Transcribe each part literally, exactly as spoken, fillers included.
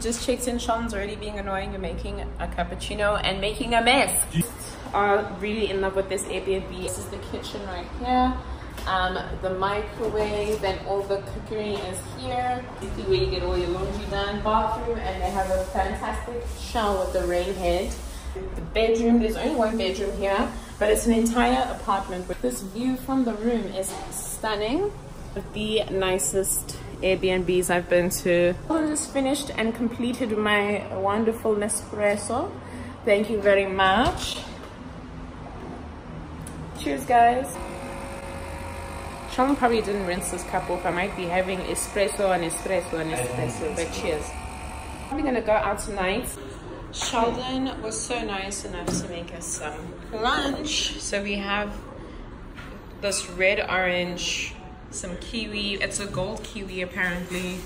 Just checked in. Sheldon's already being annoying and making a cappuccino and making a mess. I'm uh, really in love with this Airbnb. This is the kitchen right here, um, the microwave, and all the cookery is here. This is where you get all your laundry done, bathroom, and they have a fantastic shower with the rain head. The bedroom, there's only one bedroom here, but it's an entire apartment. This view from the room is stunning. The nicest Airbnbs I've been to. I just finished and completed my wonderful Nespresso. Thank you very much. Cheers, guys. Sheldon probably didn't rinse this cup off. I might be having espresso and espresso and espresso, but cheers. I'm gonna go out tonight. Sheldon was so nice enough to make us some lunch. So we have this red orange, some kiwi, it's a gold kiwi apparently,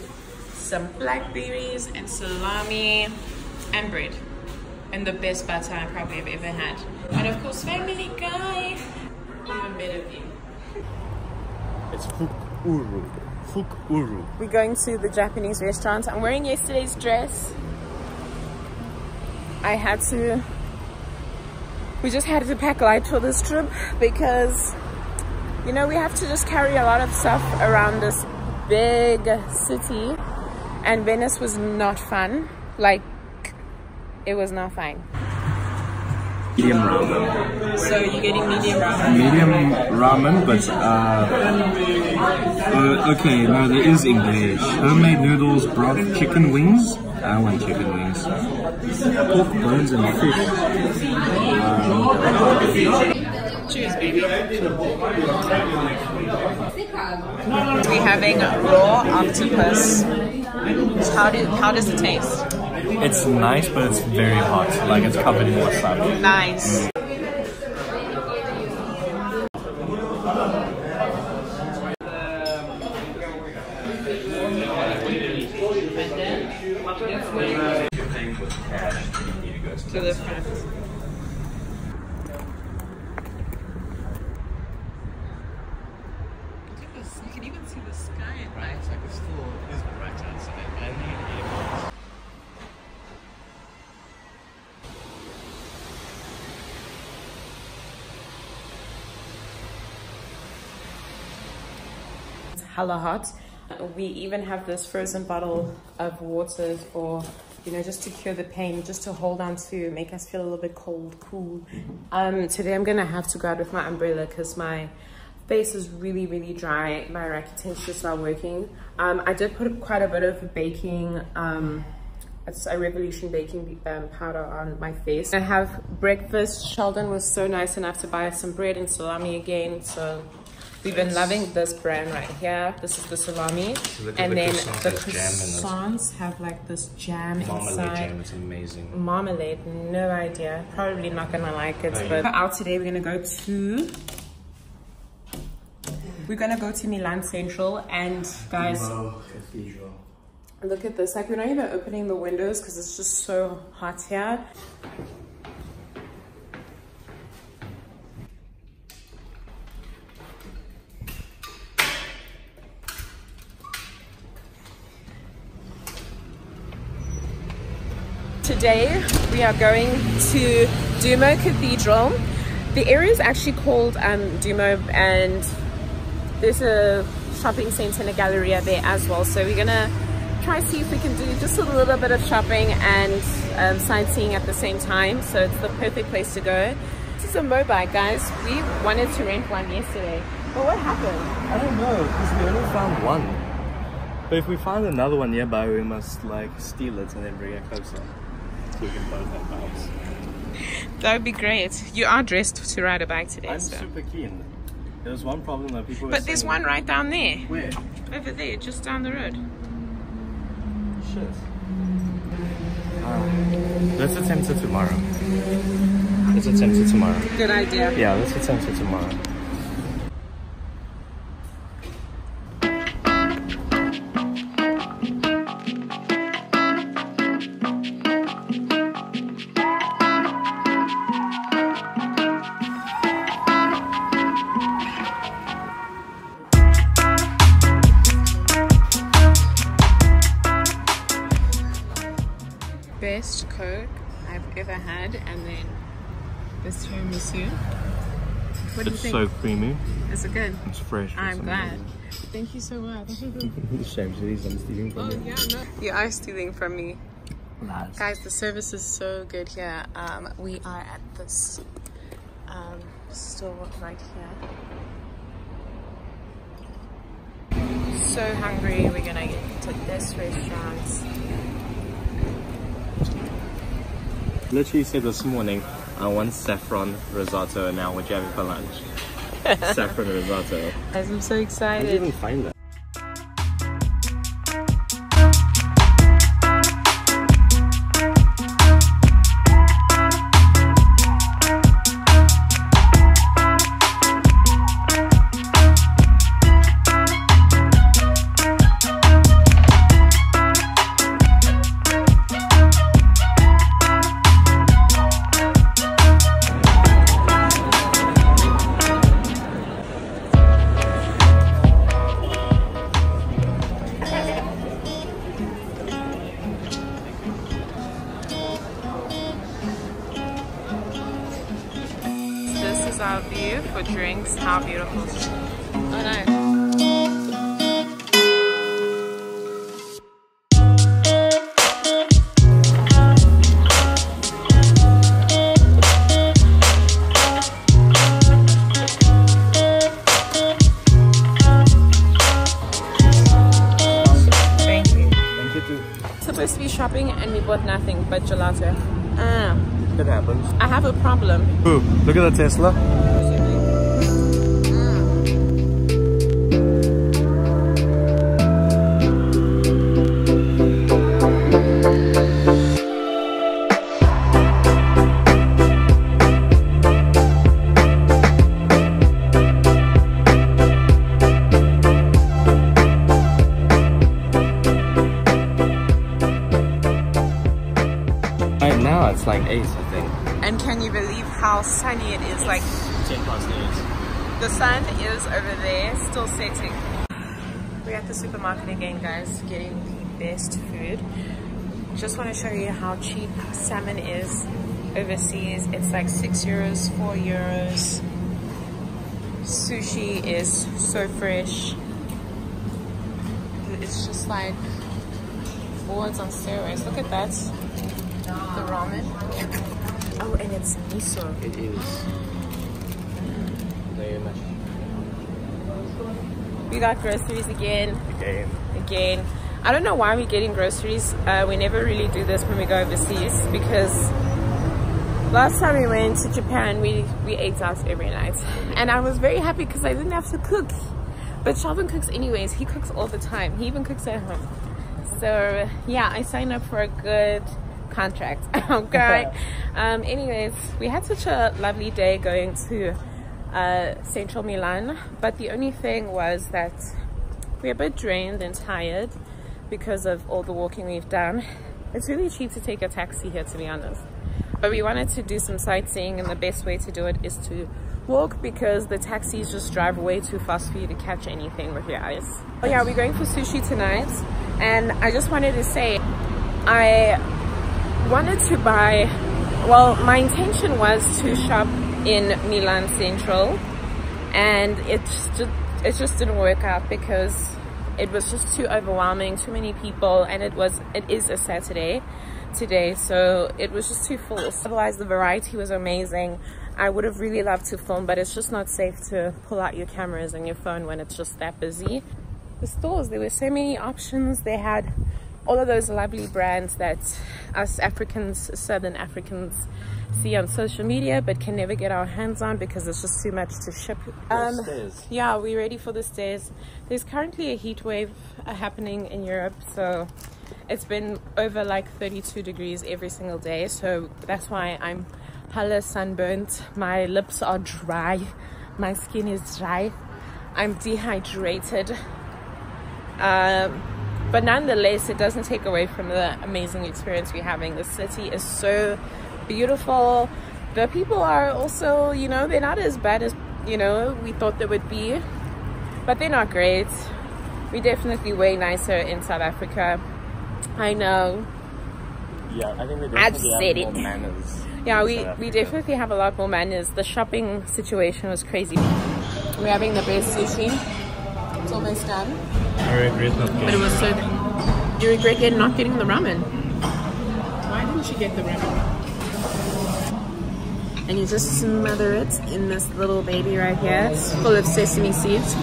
some blackberries and salami and bread, and the best butter I probably have ever had, and of course Family Guy, even better view. It's Fukuru. Fukuru. We're going to the Japanese restaurant. I'm wearing yesterday's dress. I had to, we just had to pack light for this trip because you know, we have to just carry a lot of stuff around this big city, and Venice was not fun. Like, it was not fun. Medium ramen. So you're getting medium ramen? Medium ramen, but uh, uh okay, no, there is English. Homemade noodles, broth, chicken wings. I want chicken wings. Pork bones and fish. Um, Cheers, baby. We're having raw octopus. How, do, how does it taste? It's nice, but it's very hot. Like, it's covered in wasabi. Nice. Mm. To the front. Hella hot. We even have this frozen bottle of water for, you know, just to cure the pain, just to hold on to, make us feel a little bit cold, cool. Um, today I'm gonna have to go out with my umbrella because my face is really, really dry. My racket's just not working. Um, I did put quite a bit of baking, um, it's a Revolution baking um, powder on my face. I have breakfast. Sheldon was so nice enough to buy us some bread and salami again, so. We've been loving this brand right here. This is the salami. So and then the croissants have like this jam marmalade inside. Marmalade jam, it's amazing. Marmalade, no idea. Probably not gonna like it, oh, but yeah. Out today we're gonna go to... We're gonna go to Milan Central, and guys... Duomo Cathedral. Look at this, like we're not even opening the windows because it's just so hot here. Today we are going to Duomo Cathedral. The area is actually called um, Duomo, and there's a shopping center and a galleria there as well. So we're gonna try to see if we can do just a little bit of shopping and um, sightseeing at the same time. So it's the perfect place to go. This is a motorbike, guys. We wanted to rent one yesterday, but what happened? I don't know, because we only found one. But if we find another one nearby, we must like steal it and then bring it closer. We can both have bikes. That would be great. You are dressed to ride a bike today. I'm so. super keen. There was one problem that people. But were there's one right down there. Where? Over there, just down the road. Shit. Uh, let's attempt it tomorrow. Let's attempt it tomorrow. Good idea. Yeah, let's attempt it tomorrow. Best Coke I've ever had, and then this tiramisu. What do you think? It's so creamy. Is it good? It's fresh. I'm glad. Thank you so much. Shame these I'm stealing from you. Oh, yeah, no. You are stealing from me. Nice. Guys, the service is so good here. Um, we are at this um, store right here. So hungry. We're gonna get to this restaurant. Literally said this morning, I want saffron risotto, and now we're having for lunch. Saffron risotto. Guys, I'm so excited. I didn't even find that. Our view for drinks, how beautiful. Oh nice. Thank you. Thank you too. Supposed to be shopping and we bought nothing but gelato. Ah. It happens. I have a problem. Ooh, look at the Tesla. Right now it's like eight, I think. And can you believe how sunny it is? Like ten past eight. The sun is over there, still setting. We're at the supermarket again, guys, getting the best food. Just want to show you how cheap salmon is overseas. It's like six euros, four euros. Sushi is so fresh. It's just like boards on steroids. Look at that. The ramen. Oh, and it's miso. It is. We got groceries again. Again. Again. I don't know why we're getting groceries. Uh, we never really do this when we go overseas, because last time we went to Japan, we, we ate out every night. And I was very happy because I didn't have to cook. But Shalvin cooks anyways. He cooks all the time. He even cooks at home. So, yeah, I signed up for a good contract. Okay. Um anyways, we had such a lovely day going to uh central Milan, but the only thing was that we're a bit drained and tired because of all the walking we've done. It's really cheap to take a taxi here, to be honest, but we wanted to do some sightseeing, and the best way to do it is to walk, because the taxis just drive way too fast for you to catch anything with your eyes. Oh yeah, we're going for sushi tonight, and I just wanted to say I wanted to buy, well, my intention was to shop in Milan Central, and it just, it just didn't work out because it was just too overwhelming, too many people, and it was it is a Saturday today, so it was just too full. Otherwise the variety was amazing. I would have really loved to film, but it's just not safe to pull out your cameras and your phone when it's just that busy. The stores, there were so many options. They had all of those lovely brands that us Africans, Southern Africans, see on social media but can never get our hands on because it's just too much to ship. Um, yeah, we're ready for the stairs. There's currently a heat wave happening in Europe, so it's been over like thirty-two degrees every single day, so that's why I'm hella sunburnt, my lips are dry, my skin is dry, I'm dehydrated, um, but nonetheless it doesn't take away from the amazing experience we're having. The city is so beautiful, the people are also, you know, they're not as bad as, you know, we thought they would be, but they're not great. We definitely way nicer in South Africa. I know. Yeah, I think we definitely have more manners. Yeah, we, we definitely have a lot more manners. The shopping situation was crazy. We're having the best sushi. It's almost done. I regret not getting. But it was so good. You regret getting not getting the ramen? Why didn't you get the ramen? And you just smother it in this little baby right here. It's full of sesame seeds.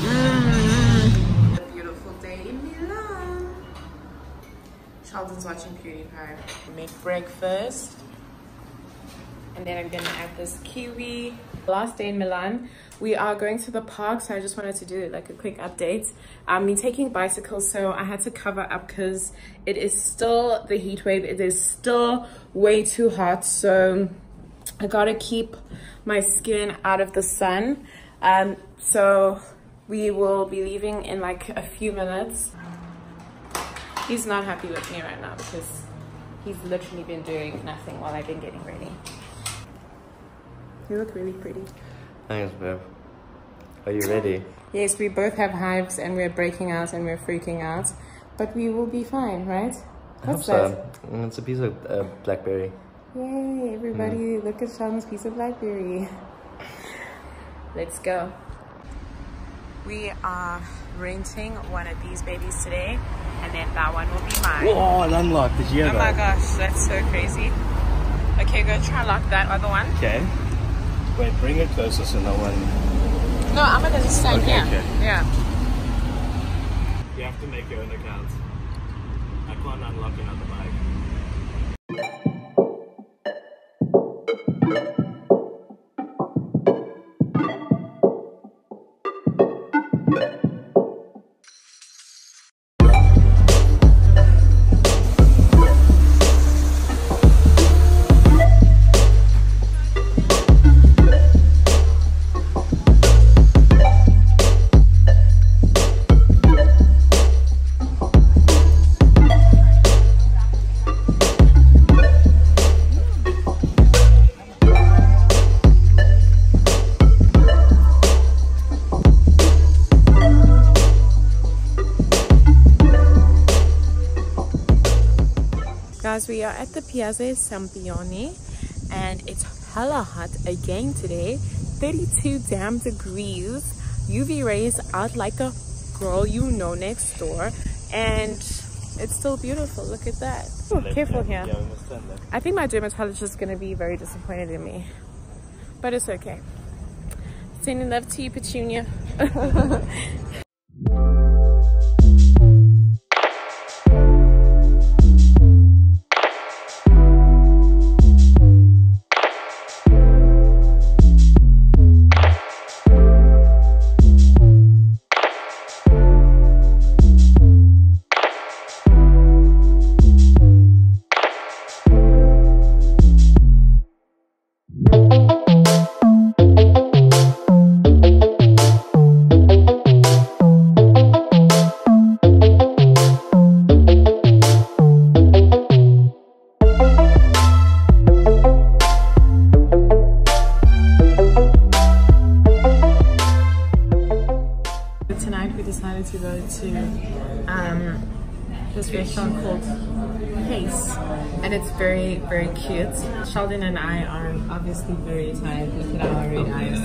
Mm. A beautiful day in Milan. Sheldon's watching PewDiePie. We make breakfast. And then I'm gonna add this kiwi. Last day in Milan, we are going to the park, so I just wanted to do like a quick update. Um, me taking bicycles, so I had to cover up because it is still the heat wave. It is still way too hot, so I gotta keep my skin out of the sun. Um, so we will be leaving in like a few minutes. He's not happy with me right now because he's literally been doing nothing while I've been getting ready. You look really pretty. Thanks, babe. Are you ready? Yes, we both have hives and we're breaking out and we're freaking out, but we will be fine, right? What's that? So. It's a piece of uh, blackberry. Yay, everybody, mm. Look at Sean's piece of blackberry. Let's go. We are renting one of these babies today, and then that one will be mine. Whoa, it unlocked. Did you hear that? Oh my gosh, that's so crazy. Okay, go try and lock that other one. Okay. Wait, bring it closer so no one... No, I'm gonna just stand okay, here. Okay. Yeah. You have to make your own account. I can't unlock another bike. We are at the Piazza Sempione and it's hella hot again today. thirty-two damn degrees. U V rays out like a girl you know next door, and it's still beautiful. Look at that. Ooh, careful here. I think my dermatologist is going to be very disappointed in me, but it's okay. Sending love to you, Petunia. Pace, and it's very very cute. Sheldon and I are obviously very tired. Look at our red eyes.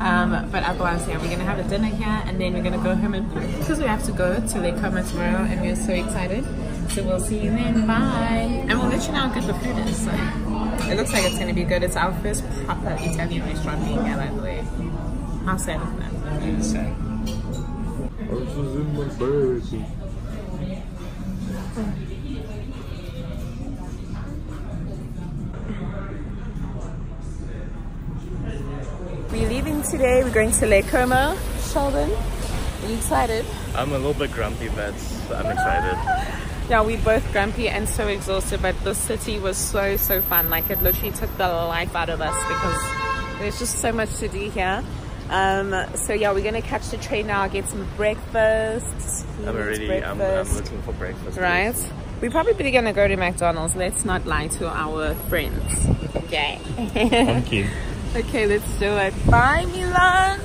Um, but otherwise, yeah, we're gonna have a dinner here, and then we're gonna go home and pack because we have to go to Lake Como tomorrow, and we're so excited. So we'll see you then. Bye. And we'll let you know how good the food is. So it looks like it's gonna be good. It's our first proper Italian restaurant being here, by the way. How sad is that? Insane. I was in my baby. We're leaving today. We're going to Lake Como. Sheldon, are you excited? I'm a little bit grumpy, but I'm excited. Yeah, we're both grumpy and so exhausted, but this city was so, so fun. Like, it literally took the life out of us because there's just so much to do here. Um, so yeah, we're gonna catch the train now, get some breakfast. I'm already, breakfast. I'm, I'm looking for breakfast. Right? Please. We're probably gonna go to McDonald's. Let's not lie to our friends. Okay. Thank you. Okay, let's do it. Bye, Milan.